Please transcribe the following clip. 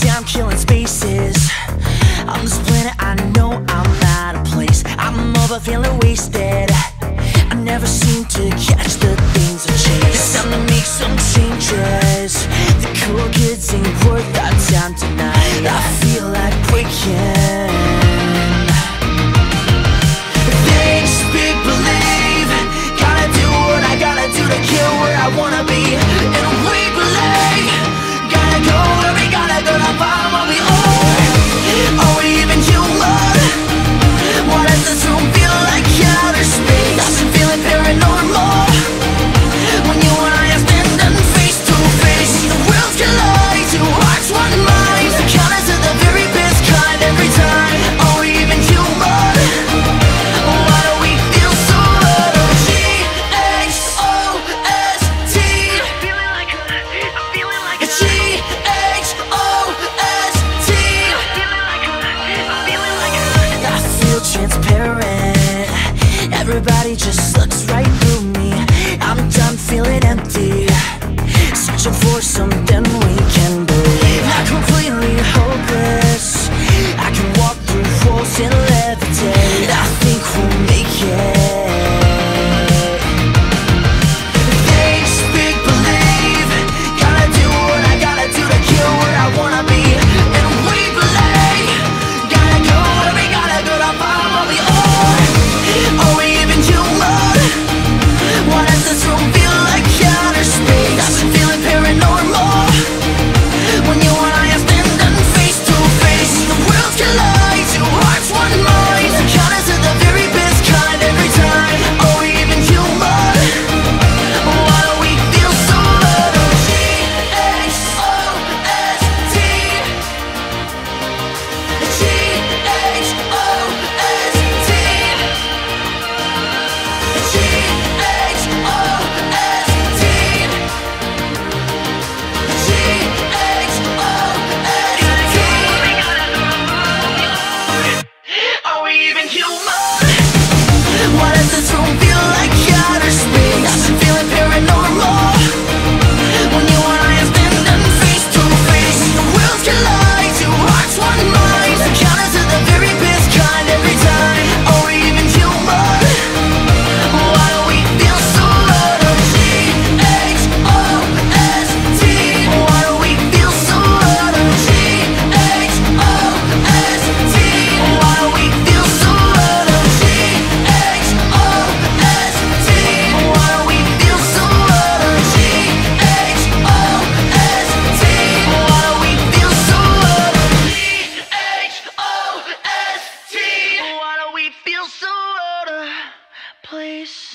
time killing spaces on this planet. I know I'm out of place. I'm over feeling wasted. I never seem to catch the things I chase. It's time to make some changes. The cool kids ain't worth our time tonight. I feel like breaking. Things big believe. Gotta do what I gotta do to get where I wanna be. And we believe. Gotta go where we gotta go to find what we own. Are we even human? What does this room feel like? Outer space. I've been feeling paranormal. When you and I are standing face to face, the worlds collide. Two hearts, one mind. The colors are the very best kind every time. Are we even human? Why do we feel so alone? G-H-O-S-T. I'm feeling like her. I'm feeling like it's G-H-O-S-T. I'm feeling like her. I'm feeling like her. I feel transparent. Everybody just looks right through me. I'm done feeling empty, searching for something we can believe. Not completely hopeless. I can walk through walls and levitate. I think we'll make it. Things big believe. Gotta do what I gotta do to get where I wanna be. And we believe. Gotta go where we gotta go to find what we own. Are we even human? What does this room feel like? Outer space. I've been feeling paranormal. When you and I are standing face to face, the worlds collide. Two hearts, one mind. The colors are the very best kind every time. Are we even human? Why do we feel so alone? G-H-O-S-T. G-H-O-S-T. G-H-O-S-T. G-H-O-S-T. Are we even human? What does this room feel like? Outer space. I've been feeling paranormal. When you and I are standing face to face, the worlds collide. Two hearts, one mind. The colors are the very best kind every time. Are we even human? Why do we feel so alone? G-H-O-S-T. Why do we feel so alone? G-H-O-S-T. Why do we feel so alone? G-H-O-S-T. Why do we feel so alone? G-H-O-S-T. Why do we feel so alone? G-H-O-S-T. Why do we feel so out of place?